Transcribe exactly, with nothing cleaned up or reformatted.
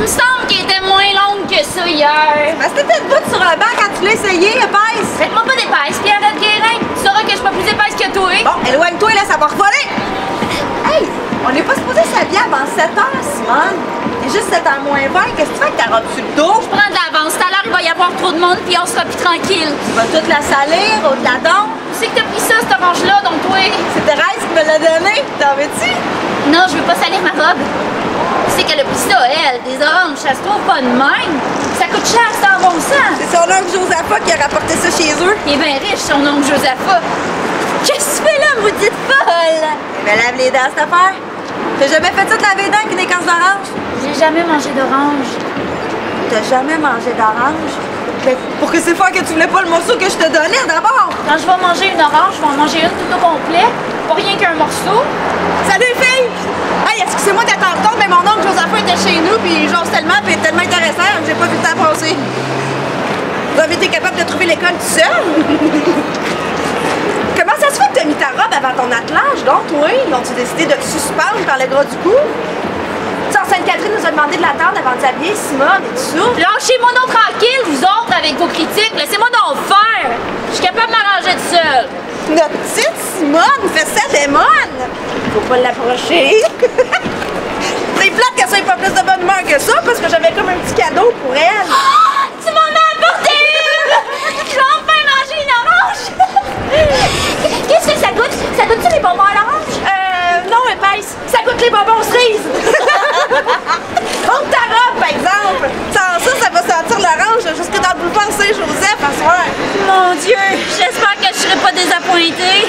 Il me semble qu'elle était moins longue que ça hier. Parce que t'étais debout sur le banc quand tu l'as essayé, épaisse. Faites-moi pas d'épaisse, Pierrette Guérin. Tu sauras que je suis pas plus épaisse que toi. Bon, éloigne-toi, là, ça va revoler. Hey, on n'est pas supposé s'habiller avant sept heures, Simone. Il est juste sept heures moins vingt. Qu'est-ce que tu fais avec ta robe sur le dos? Je prends de l'avance. Tout à l'heure, il va y avoir trop de monde, puis on sera plus tranquille. Tu vas toute la salir, au de la dent. Tu sais que t'as pris ça, cette orange-là, donc toi. C'est Thérèse qui me l'a donné. T'en veux-tu? Non, je veux pas salir ma robe. Tu sais qu'elle a pris ça, elle, des oranges, ça se trouve pas de même. Ça coûte cher, ça en bon sens. C'est son oncle Josapha qui a rapporté ça chez eux. Il est bien riche, son oncle Josapha. Qu'est-ce que tu fais là, maudite folle? Ben lave les dents, cette affaire. T'as jamais fait ça de laver les dents avec une écorce d'orange? J'ai jamais mangé d'orange. T'as jamais mangé d'orange? Ben, pour que c'est fort que tu voulais pas le morceau que je te donnais d'abord! Quand je vais manger une orange, je vais en manger une tout au complet, pas rien qu'un morceau. Salut filles! Hey, excusez-moi d'être en retard, mais mon oncle Josapha était chez nous, puis genre tellement, puis tellement intéressant, que j'ai pas vu le temps passer. Vous avez été capable de trouver l'école tout seul? Comment ça se fait que t'as mis ta robe avant ton attelage, donc, oui? Ils ont-tu décidé de te suspendre par le gras du cou? Sainte-Catherine nous a demandé de l'attendre avant de s'habiller, Simone et tout ça. Lâchez-moi donc tranquille, vous autres, avec vos critiques. Laissez-moi donc faire. Je suis capable de m'arranger toute seule. Notre petite Simone fait ça démon. Faut pas l'approcher. C'est plate qu'elle soit pas plus de bonne humeur que ça, parce que j'avais comme un petit cadeau pour elle. Oh, tu m'en as apporté une! J'ai enfin mangé une orange! Qu'est-ce que ça goûte? Ça goûte-tu les bonbons à l'orange? Euh, non, épaisse. Ça goûte les bonbons cerises. Prends ta robe, par exemple! Sans ça, ça va sentir l'orange jusque dans le boulevard Saint-Joseph à soir! Mon Dieu! J'espère que je ne serai pas désappointée!